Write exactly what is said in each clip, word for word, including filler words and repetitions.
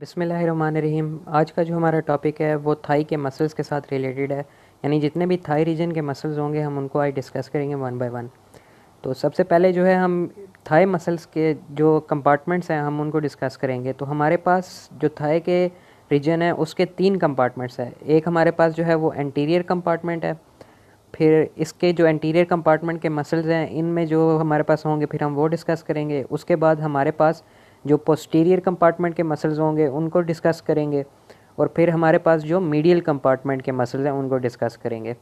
बिस्मिल्लाहिर्रहमानिर्रहीम। आज का जो हमारा टॉपिक है वो थाई के मसल्स के साथ रिलेटेड है, यानी जितने भी थाई रीजन के मसल्स होंगे हम उनको आज डिस्कस करेंगे वन बाय वन। तो सबसे पहले जो है हम थाई मसल्स के जो कंपार्टमेंट्स हैं हम उनको डिस्कस करेंगे। तो हमारे पास जो थाई के रीजन है उसके तीन कंपार्टमेंट्स हैं। एक हमारे पास जो है वो एंटीरियर कंपार्टमेंट है, फिर इसके जो एंटीरियर कंपार्टमेंट के मसल्स हैं इनमें जो हमारे पास होंगे फिर हम वो डिस्कस करेंगे। उसके बाद हमारे पास जो पोस्टीरियर कंपार्टमेंट के मसल्स होंगे उनको डिस्कस करेंगे, और फिर हमारे पास जो मीडियल कंपार्टमेंट के मसल्स हैं उनको डिस्कस करेंगे।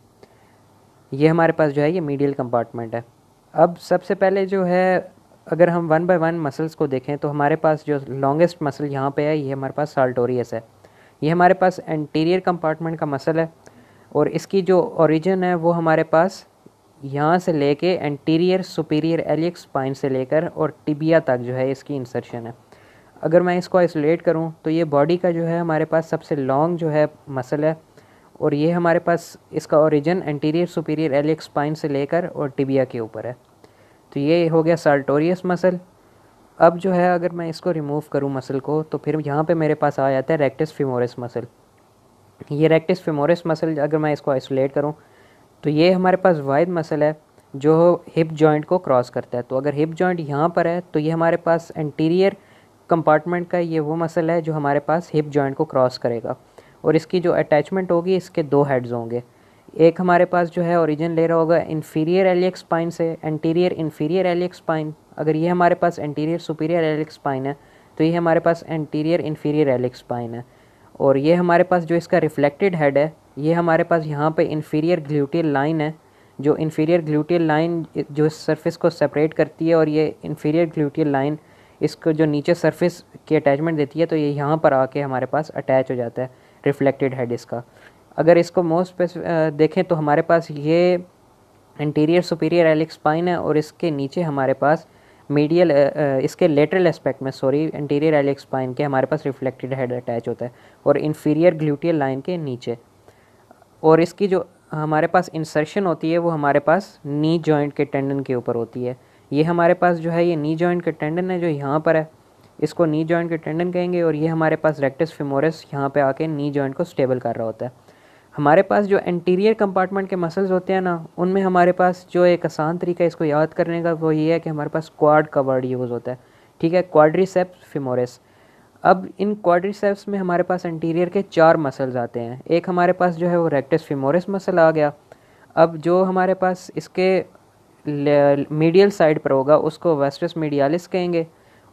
ये हमारे पास जो है ये मीडियल कंपार्टमेंट है। अब सबसे पहले जो है अगर हम वन बाय वन मसल्स को देखें तो हमारे पास जो लॉन्गेस्ट मसल यहाँ पे है ये हमारे पास साल्टोरियस है। ये हमारे पास एंटीरियर कंपार्टमेंट का मसल है, और इसकी जो ओरिजिन है वो हमारे पास यहाँ से लेके एंटीरियर सुपीरियर एलियक स्पाइन से लेकर और टिबिया तक जो है इसकी इंसर्शन है। अगर मैं इसको आइसोलेट करूँ तो ये बॉडी का जो है हमारे पास सबसे लॉन्ग जो है मसल है, और ये हमारे पास इसका origin anterior superior iliac spine से लेकर और टिबिया के ऊपर है। तो ये हो गया साल्टोरियस मसल। अब जो है अगर मैं इसको रिमूव करूँ मसल को तो फिर यहाँ पर मेरे पास आ जाता है रेक्टस फेमोरिस मसल। ये रेक्टस फेमोरिस मसल अगर मैं इसको आइसोलेट करूँ तो ये हमारे पास वाइड मसल है जो हिप जॉइंट को क्रॉस करता है। तो अगर हिप जॉइंट यहाँ पर है तो ये हमारे पास एंटीरियर कंपार्टमेंट का ये वो मसल है जो हमारे पास हिप जॉइंट को क्रॉस करेगा, और इसकी जो अटैचमेंट होगी इसके दो हेड्स होंगे। एक हमारे पास जो है ओरिजिन ले रहा होगा इन्फीरियर एलियक स्पाइन से, एंटीरियर इन्फीरियर एलियक स्पाइन। अगर ये हमारे पास एंटीरियर सुपीरियर एलियक स्पाइन है तो ये हमारे पास एंटीरियर इन्फीरियर एलियक स्पाइन है, और ये हमारे पास जो इसका रिफ्लेक्टेड हेड है ये हमारे पास यहाँ पे इन्फीरियर ग्लूटियल लाइन है। जो इन्फीरियर ग्लूटियल लाइन जो इस सरफेस को सेपरेट करती है, और ये इन्फीरियर ग्लूटियल लाइन इसको जो नीचे सरफेस की अटैचमेंट देती है तो ये यहाँ पर आके हमारे पास अटैच हो जाता है रिफ्लेक्टेड हेड इसका। अगर इसको मोस्ट देखें तो हमारे पास ये इंटीरियर सुपीरियर एलियक स्पाइन है, और इसके नीचे हमारे पास मीडियल इसके लेटरल एस्पेक्ट में सॉरी इंटीरियर एलियक स्पाइन के हमारे पास रिफ्लेक्टेड हेड अटैच होता है, और इन्फीरियर ग्लूटियल लाइन के नीचे। और इसकी जो हमारे पास इंसर्शन होती है वो हमारे पास नी जॉइंट के टेंडन के ऊपर होती है। ये हमारे पास जो है ये नी जॉइंट के टेंडन है जो यहाँ पर है, इसको नी जॉइंट के टेंडन कहेंगे, और ये हमारे पास रेक्टस फेमोरिस यहाँ पे आके नी जॉइंट को स्टेबल कर रहा होता है। हमारे पास जो एंटीरियर कंपार्टमेंट के मसल्स होते हैं ना उनमें हमारे पास जो एक आसान तरीका इसको याद करने का वो ये है कि हमारे पास क्वाड का वर्ड यूज़ होता है, ठीक है, क्वाड्रिसेप्स फेमोरिस। अब इन क्वाड्रिसेप्स में हमारे पास एंटीरियर के चार मसल्स आते हैं। एक हमारे पास जो है वो रेक्टस फेमोरिस मसल आ गया। अब जो हमारे पास इसके मीडियल साइड पर होगा उसको वेस्ट्रस मीडियालिस कहेंगे,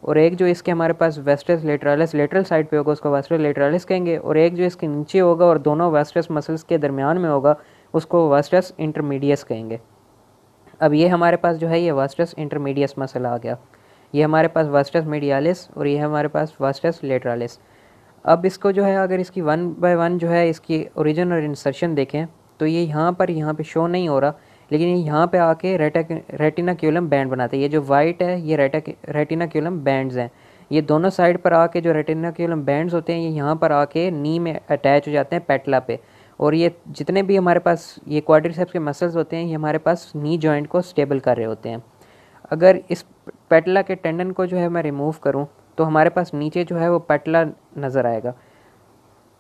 और एक जो इसके हमारे पास वेस्ट्रस लेटरालिस लेटरल साइड पे होगा उसको वेस्ट्रस लेटरालिस कहेंगे, और एक जो इसके नीचे होगा और दोनों वेस्ट्रस मसल्स के दरमियान में होगा उसको वेस्ट्रस इंटरमीडियस कहेंगे। अब ये हमारे पास जो है ये वेस्ट्रस इंटरमीडियस मसल आ गया। ये हमारे पास वेस्ट्रस मीडियालिस और ये हमारे पास वेस्ट्रस लेटरालिस। अब इसको जो है अगर इसकी वन बाय वन जो है इसकी ओरिजिन और इंसर्शन देखें तो ये यहाँ पर यहाँ पे शो नहीं हो रहा, लेकिन ये यहाँ पे आके रेटिनाक्यूलम बैंड बनाते हैं। ये जो वाइट है ये रेटिनाक्यूलम बैंड्स हैं, ये दोनों साइड पर आके जो रेटिनाक्यूलम बैंड्स होते हैं ये यहाँ पर आके नी में अटैच हो जाते हैं पेटला पे, और ये जितने भी हमारे पास ये क्वाड्रिसेप्स के मसल्स होते हैं ये हमारे पास नी जॉइंट को स्टेबल कर रहे होते हैं। अगर इस पेटला के टेंडन को जो है मैं रिमूव करूं तो हमारे पास नीचे जो है वो पेटला नज़र आएगा।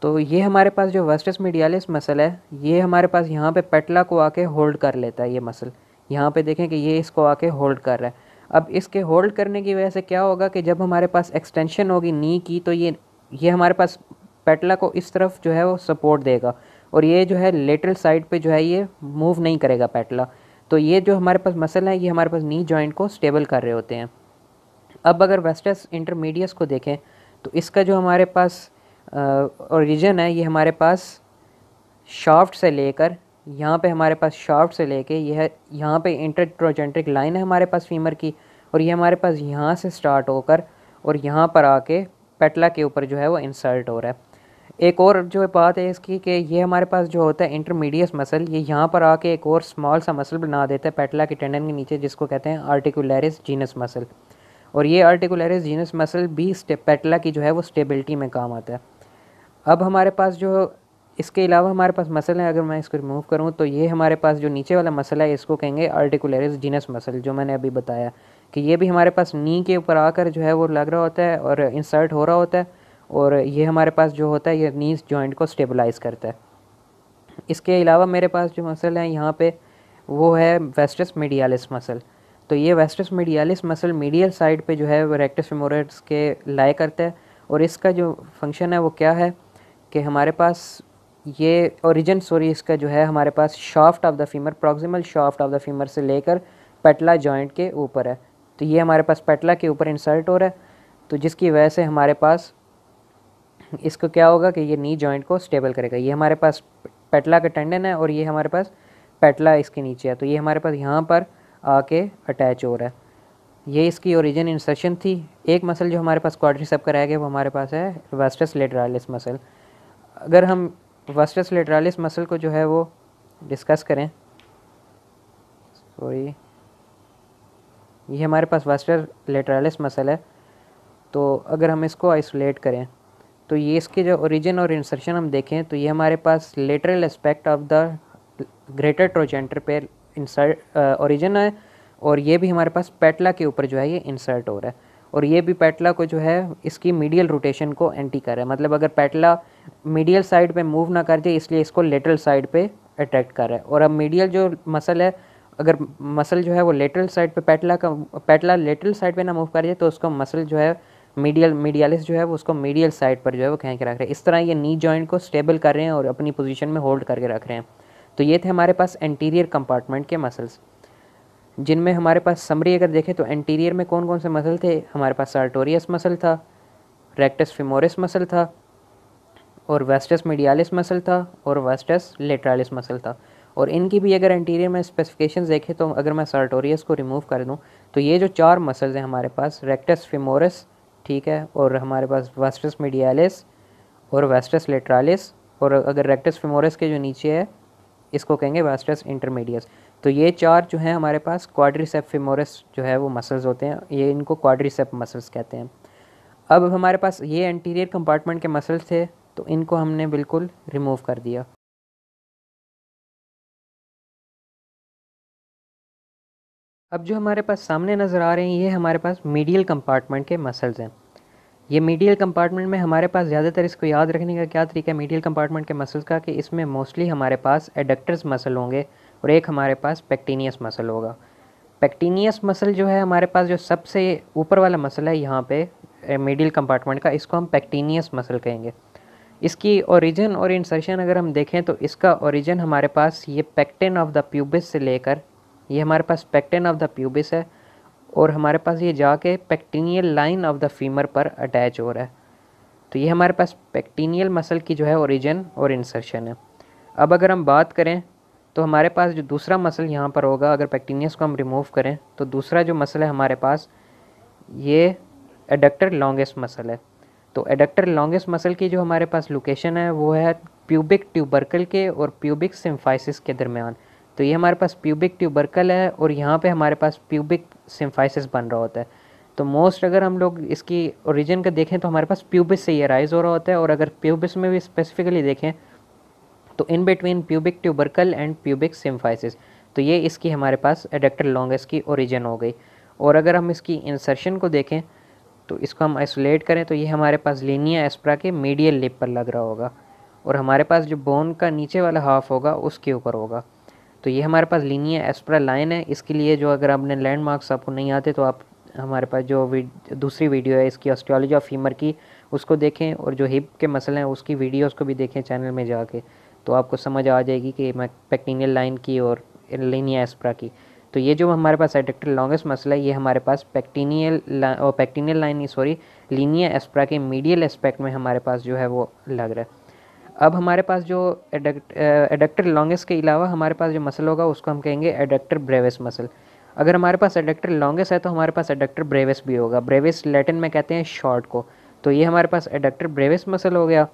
तो ये हमारे पास जो वेस्ट्रस मीडियालिस मसल है ये हमारे पास यहाँ पे पेटला को आके होल्ड कर लेता है। ये मसल यहाँ पे देखें कि ये इसको आके होल्ड कर रहा है। अब इसके होल्ड करने की वजह से क्या होगा कि जब हमारे पास एक्सटेंशन होगी नी की तो ये ये हमारे पास पेटला को इस तरफ जो है वो सपोर्ट देगा, और ये जो है लेटरल साइड पर जो है ये मूव नहीं करेगा पेटला। तो ये जो हमारे पास मसल है ये हमारे पास नी जॉइंट को स्टेबल कर रहे होते हैं। अब अगर वेस्ट्रस इंटरमीडियस को देखें तो इसका जो हमारे पास ओरिजिन है ये हमारे पास शाफ्ट से लेकर यहाँ पे हमारे पास शाफ्ट से लेके यह यह यहाँ पे इंटरट्रोजेंट्रिक लाइन है हमारे पास फीमर की, और ये हमारे पास यहाँ से स्टार्ट होकर और यहाँ पर आके पेटला के ऊपर जो है वो इंसर्ट हो रहा है। एक और जो बात है इसकी कि ये हमारे पास जो होता है इंटरमीडियस मसल ये यहाँ पर आके एक और स्मॉल सा मसल बना देता है पेटला के टेंडन के नीचे जिसको कहते हैं आर्टिकुलरिस जीनस मसल, और ये आर्टिकुलरिस जीनस मसल भी पेटला की जो है वो स्टेबिलिटी में काम आता है। अब हमारे पास जो इसके अलावा हमारे पास मसल है अगर मैं इसको रिमूव करूँ तो ये हमारे पास जो नीचे वाला मसल है इसको कहेंगे आर्टिकुलरिस जीनस मसल, जो मैंने अभी बताया कि ये भी हमारे पास नी के ऊपर आकर जो है वो लग रहा होता है और इंसर्ट हो रहा होता है, और ये हमारे पास जो होता है ये नीज़ जॉइंट को स्टेबलाइज़ करता है। इसके अलावा मेरे पास जो मसल है यहाँ पे वो है वेस्ट्रस मीडियालिस मसल। तो ये vastus medialis muscle medial side पे जो है वो रेक्टस फेमोरस के लाई करता है और इसका जो फंक्शन है वो क्या है कि हमारे पास ये ओरिजिन सॉरी इसका जो है हमारे पास shaft of the femur proximal shaft of the femur से लेकर पेटला जॉइंट के ऊपर है। तो ये हमारे पास पेटला के ऊपर इंसर्ट हो रहा है तो जिसकी वजह से हमारे पास इसको क्या होगा कि ये नी जॉइंट को स्टेबल करेगा। ये हमारे पास पेटला का टेंडन है और ये हमारे पास पेटला इसके नीचे है तो ये हमारे पास यहाँ पर आके अटैच हो रहा है। ये इसकी ओरिजिन इंसर्शन थी। एक मसल जो हमारे पास क्वाड्रिसेप का रह गया वो हमारे पास है वेस्ट्रस लेटरालिस मसल। अगर हम वेस्ट्रस लेटरालिस मसल को जो है वो डिस्कस करें सॉरी ये हमारे पास वेस्ट्रस लेटरालिस मसल है। तो अगर हम इसको आइसोलेट करें तो ये इसके जो ओरिजिन और इंसर्शन हम देखें तो ये हमारे पास lateral aspect of the greater trochanter पे इंसर्ट ओरिजिन है और ये भी हमारे पास पेटला के ऊपर जो है ये इंसर्ट हो रहा है और ये भी पेटला को जो है इसकी मीडियल रोटेशन को एंटी कर रहा है। मतलब अगर पेटला मीडियल साइड पे मूव ना कर दे इसलिए इसको लेटरल साइड पे अट्रैक्ट कर रहा है। और अब मीडियल जो मसल है अगर मसल जो है वो लेटरल साइड पे पेटला का पेटला लेटरल साइड पे ना मूव कर दे तो उसको मसल जो है मीडियल मीडियालिस जो है वो उसको मीडियल साइड पर जो है वो खेच के रख रहे हैं। इस तरह ये नी जॉइंट को स्टेबल कर रहे हैं और अपनी पोजीशन में होल्ड करके रख रहे हैं। तो ये थे हमारे पास एंटीरियर कंपार्टमेंट के मसल्स जिनमें हमारे पास समरी अगर देखें तो एंटीरियर में कौन कौन से मसल थे। हमारे पास सार्टोरियस मसल था, रेक्टस फेमोरिस मसल था और वेस्ट्रस मीडियालिस मसल था और वेस्ट्रस लेटरालिस मसल था। और इनकी भी अगर एंटीरियर में स्पेसिफिकेशंस देखें तो अगर मैं सार्टोरियस को रिमूव कर दूँ तो ये जो चार मसल्स हैं हमारे पास रेक्टस फेमोरिस ठीक है और हमारे पास वेस्ट्रस मीडियालिस और वेस्ट्रस लेटरालिस और अगर रेक्टस फेमोरिस के जो नीचे है इसको कहेंगे वेस्ट्रस इंटरमीडियस। तो ये चार जो हैं हमारे पास क्वाड्रिसेप फेमोरस जो है वो मसल्स होते हैं। ये इनको क्वाड्रिसेप मसल्स कहते हैं। अब हमारे पास ये एंटीरियर कंपार्टमेंट के मसल्स थे तो इनको हमने बिल्कुल रिमूव कर दिया। अब जो हमारे पास सामने नज़र आ रहे हैं ये हमारे पास मीडियल कंपार्टमेंट के मसल्स हैं। ये मीडियल कंपार्टमेंट में हमारे पास ज़्यादातर इसको याद रखने का क्या तरीका है मीडियल कंपार्टमेंट के मसल्स का कि इसमें मोस्टली हमारे पास एडक्टर्स मसल होंगे और एक हमारे पास पेक्टीनियस मसल होगा। पेक्टीनियस मसल जो है हमारे पास जो सबसे ऊपर वाला मसल है यहाँ पे मीडियल कंपार्टमेंट का इसको हम पेक्टीनियस मसल कहेंगे। इसकी ओरिजिन और इंसर्शन अगर हम देखें तो इसका ओरिजिन हमारे पास ये पेक्टिन ऑफ द प्यूबिस से लेकर ये हमारे पास पेक्टिन ऑफ द प्यूबिस है और हमारे पास ये जाके pectineal line of the femur पर अटैच हो रहा है। तो ये हमारे पास पेक्टीनियल मसल की जो है ओरिजिन और इंसर्शन है। अब अगर हम बात करें तो हमारे पास जो दूसरा मसल यहाँ पर होगा अगर पेक्टीनियस को हम रिमूव करें तो दूसरा जो मसल है हमारे पास ये एडक्टर लॉन्गेस्ट मसल है। तो एडक्टर लॉन्गेस्ट मसल की जो हमारे पास लोकेशन है वो है प्यूबिक ट्यूबर्कल के और प्यूबिक सिम्फाइसिस के दरमियान। तो ये हमारे पास प्यूबिक ट्यूबर्कल है और यहाँ पे हमारे पास प्यूबिक सिम्फाइसिस बन रहा होता है। तो मोस्ट अगर हम लोग इसकी ओरिजिन का देखें तो हमारे पास प्यूबिस से ये राइज़ हो रहा होता है और अगर प्यूबिस में भी स्पेसिफिकली देखें तो in between pubic tubercle and pubic symphysis. तो ये इसकी हमारे पास एडक्टर लॉन्गेस्ट की ओरिजिन हो गई। और अगर हम इसकी इंसर्शन को देखें तो इसको हम आइसोलेट करें तो ये हमारे पास लिनिया एस्प्रा के मीडियल लिप पर लग रहा होगा और हमारे पास जो बोन का नीचे वाला हाफ होगा उसके ऊपर होगा। तो ये हमारे पास लिनिया एस्प्रा लाइन है। इसके लिए जो अगर आपने लैंडमार्क्स आपको नहीं आते तो आप हमारे पास जो वीड, दूसरी वीडियो है इसकी ऑस्टियोलॉजी ऑफ फीमर की उसको देखें और जो हिप के मसल हैं उसकी वीडियोस को भी देखें चैनल में जाके तो आपको समझ आ जाएगी कि मैं पेक्टिनियल लाइन की और लिनिया एस्प्रा की। तो ये जो हमारे पास एडक्टर लॉन्गेस्ट मसल है ये हमारे पास पेक्टिनियल ला, और पेक्टिनियल लाइन सॉरी लिनिया एस्प्रा के मीडियल एस्पेक्ट में हमारे पास जो है वो लग रहा है। अब हमारे पास जो एडक्टर लॉन्गेस्ट के अलावा हमारे पास जो मसल होगा उसको हम कहेंगे एडक्टर ब्रेविस मसल। अगर हमारे पास एडक्टर लॉन्गेस्ट है तो हमारे पास एडक्टर ब्रेविस भी होगा। ब्रेविस लैटिन में कहते हैं शॉर्ट को। तो ये हमारे पास एडक्टर ब्रेविस मसल हो गया।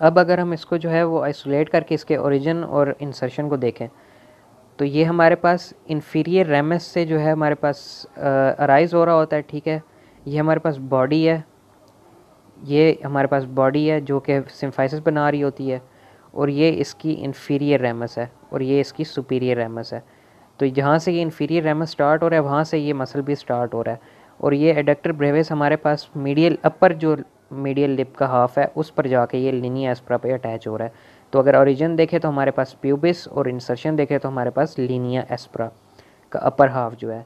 अब अगर हम इसको जो है वो आइसोलेट करके इसके ओरिजिन और इंसर्शन को देखें तो ये हमारे पास इन्फीरियर रेमस से जो है हमारे पास अराइज हो रहा होता है ठीक है। ये हमारे पास बॉडी है ये हमारे पास बॉडी है जो कि सिम्फाइसिस बना रही होती है और ये इसकी इन्फीरियर रेमस है और ये इसकी सुपीरियर रेमस है। तो जहाँ से ये इन्फीरियर रेमस स्टार्ट हो रहा है वहाँ से ये मसल भी स्टार्ट हो रहा है और ये एडक्टर ब्रेविस हमारे पास मीडियल अपर जो मीडियल लिप का हाफ है उस पर जाके ये लिनिया एस्प्रा पे अटैच हो रहा है। तो अगर ओरिजिन देखें तो हमारे पास प्यूबिस और इंसर्शन देखें तो हमारे पास लिनिया एस्प्रा का अपर हाफ जो है।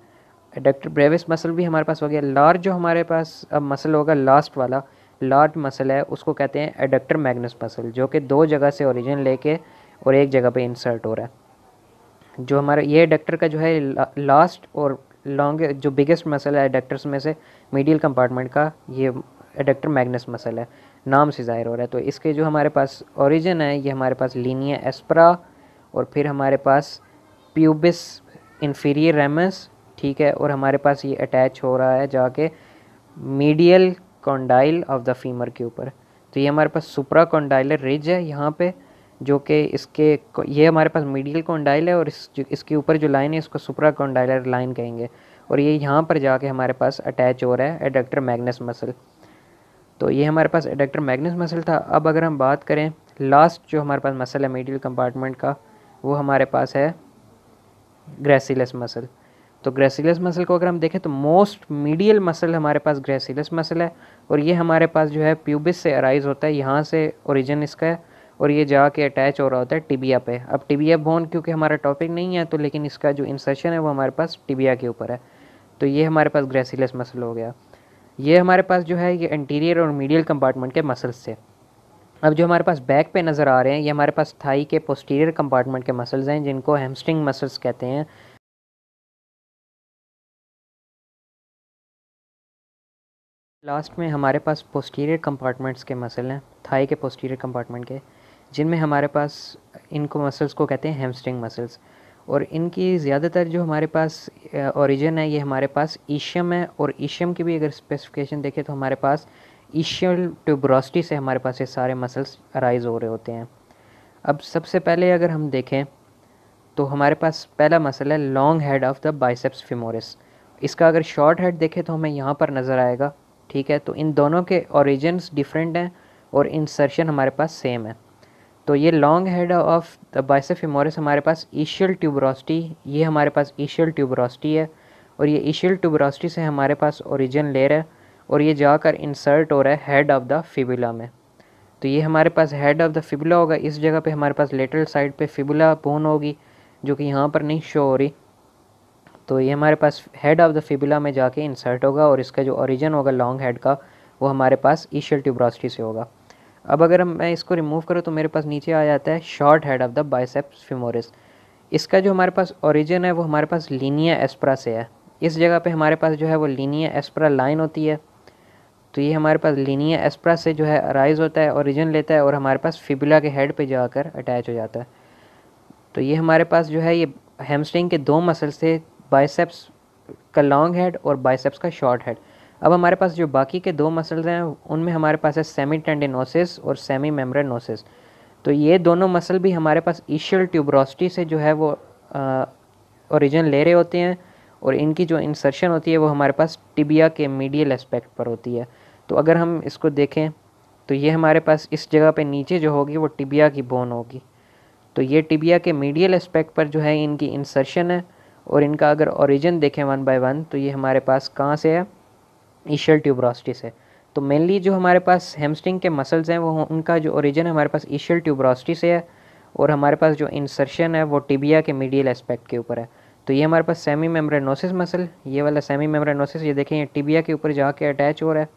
एडक्टर ब्रेविस मसल भी हमारे पास हो गया। लार्ज जो हमारे पास अब मसल होगा लास्ट वाला लार्ज मसल है उसको कहते हैं एडक्टर मैग्नस मसल, जो कि दो जगह से ओरिजिन लेके और एक जगह पे इंसर्ट हो रहा है। जो हमारा ये एडक्टर का जो है लास्ट और लॉन्ग जो बिगेस्ट मसल है एडक्टर्स में से मीडियल कंपार्टमेंट का, ये एडक्टर मैग्नस मसल है, नाम से ज़ाहिर हो रहा है। तो इसके जो हमारे पास ओरिजिन है ये हमारे पास लिनिया एस्प्रा और फिर हमारे पास प्यूबिस इन्फीरियर रेमस, ठीक है, और हमारे पास ये अटैच हो रहा है जाके medial condyle of the femur के ऊपर। तो ये हमारे पास सुप्रा कॉन्डाइलर रिज है यहाँ पे, जो कि इसके ये हमारे पास मीडियल कॉन्डाइल है और इस इसके ऊपर जो लाइन है इसको सुप्रा कॉन्डाइलर लाइन कहेंगे, और ये यहाँ पर जाके हमारे पास अटैच हो रहा है एडक्टर मैग्नस मसल। तो ये हमारे पास एडक्टर मैग्नस मसल था। अब अगर हम बात करें लास्ट जो हमारे पास मसल है मीडियल कंपार्टमेंट का, वो हमारे पास है ग्रेसिलस मसल। तो ग्रेसिलस मसल को अगर हम देखें तो मोस्ट मीडियल मसल हमारे पास ग्रेसिलस मसल है, और ये हमारे पास जो है प्यूबिस से अराइज होता है, यहाँ से ओरिजिन इसका है और ये जाके अटैच हो रहा होता है टिबिया पे। अब टिबिया बोन क्योंकि हमारा टॉपिक नहीं है तो लेकिन इसका जो इंसर्शन है वो हमारे पास टिबिया के ऊपर है। तो ये हमारे पास ग्रेसिलस मसल हो गया। ये हमारे पास जो है ये इंटीरियर और मीडियल कंपार्टमेंट के मसल्स थे। अब जो हमारे पास बैक पे नज़र आ रहे हैं ये हमारे पास थाई के पोस्टीरियर कंपार्टमेंट के मसल्स हैं, जिनको हैमस्ट्रिंग मसल्स कहते हैं। लास्ट में हमारे पास पोस्टीरियर कंपार्टमेंट्स के मसल हैं, थाई के पोस्टीरियर कंपार्टमेंट के, जिनमें हमारे पास इनको मसल्स को कहते हैं हैमस्ट्रिंग मसल्स। और इनकी ज़्यादातर जो हमारे पास ओरिजिन है ये हमारे पास ईशियम है, और ईशियम की भी अगर स्पेसिफिकेशन देखें तो हमारे पास ईशियल ट्यूबरोसिटी से हमारे पास ये सारे मसल्स अराइज़ हो रहे होते हैं। अब सबसे पहले अगर हम देखें तो हमारे पास पहला मसल है long head of the biceps femoris. इसका अगर शॉर्ट हेड देखें तो हमें यहाँ पर नज़र आएगा, ठीक है। तो इन दोनों के ओरिजिन्स डिफरेंट हैं और इंसर्शन हमारे पास सेम है। तो ये long head of the biceps femoris हमारे पास ईशियल ट्यूबरोसिटी, ये हमारे पास ईशियल ट्यूबरोसिटी है और ये ईशियल ट्यूबरोसिटी से हमारे पास ओरिजिन ले रहा है और ये जाकर इंसर्ट हो रहा है हेड ऑफ द फिबुला में। तो ये हमारे पास हेड ऑफ द फिबुला होगा। इस जगह पे हमारे पास लेटरल साइड पे फिबुला बोन होगी जो कि यहाँ पर नहीं शो हो रही। तो ये हमारे पास हेड ऑफ द फिबुला में जाके इंसर्ट होगा और इसका जो ओरिजिन होगा लॉन्ग हेड का वो हमारे पास ईशियल ट्यूबरोसिटी से होगा। अब अगर मैं इसको रिमूव करूँ तो मेरे पास नीचे आ जाता है short head of the biceps femoris. इसका जो हमारे पास ओरिजिन है वो हमारे पास लिनिया एस्प्रा से है। इस जगह पर हमारे पास जो है वो लिनिया एस्प्रा लाइन होती है। तो ये हमारे पास लिनिया एस्प्रा से जो है अराइज़ होता है, ओरिजिन लेता है और हमारे पास फिबुला के हेड पे जाकर अटैच हो जाता है। तो ये हमारे पास जो है ये हैमस्ट्रिंग के दो मसल्स थे, बाइसेप्स का लॉन्ग हेड और बाइसेप्स का शॉर्ट हेड। अब हमारे पास जो बाकी के दो मसल्स हैं उनमें हमारे पास है सेमी टेंडिनोसिस और सेमी मेम्ब्रेनोसिस। तो ये दोनों मसल भी हमारे पास ईशियल ट्यूबरोसिटी से जो है वो ओरिजिन ले रहे होते हैं और इनकी जो इंसर्शन होती है वो हमारे पास टिबिया के मीडियल एस्पेक्ट पर होती है। तो अगर हम इसको देखें तो ये हमारे पास इस जगह पे नीचे जो होगी वो टिबिया की बोन होगी। तो ये टिबिया के मीडियल एस्पेक्ट पर जो है इनकी इंसर्शन है और इनका अगर ओरिजिन देखें वन बाय वन तो ये हमारे पास कहाँ से है, ईशियल ट्यूबरोसिटी से। तो मेनली जो हमारे पास हैमस्ट्रिंग के मसल्स हैं वो उनका जो ओरिजिन हमारे पास ईशियल ट्यूबरोसिटी से है और हमारे पास जो इंसर्शन है वो टिबिया के मीडियल एस्पेक्ट के ऊपर है। तो ये हमारे पास सेमी मेम्ब्रेनोसिस मसल, ये वाला सेमी मेम्ब्रेनोसिस, ये देखें ये टिबिया के ऊपर जाके अटैच हो रहा है।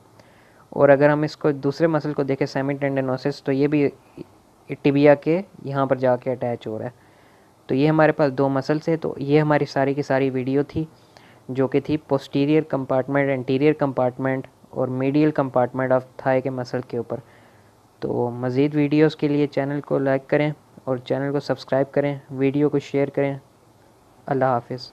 और अगर हम इसको दूसरे मसल को देखें सेमी टेंडेनोसिस तो ये भी टिबिया के यहाँ पर जाके अटैच हो रहा है। तो ये हमारे पास दो मसल से। तो ये हमारी सारी की सारी वीडियो थी जो कि थी पोस्टीरियर कंपार्टमेंट, इंटीरियर कंपार्टमेंट और मीडियल कंपार्टमेंट ऑफ थाई के मसल के ऊपर। तो मज़ीद वीडियोज़ के लिए चैनल को लाइक करें और चैनल को सब्सक्राइब करें, वीडियो को शेयर करें। अल्लाह हाफिज़।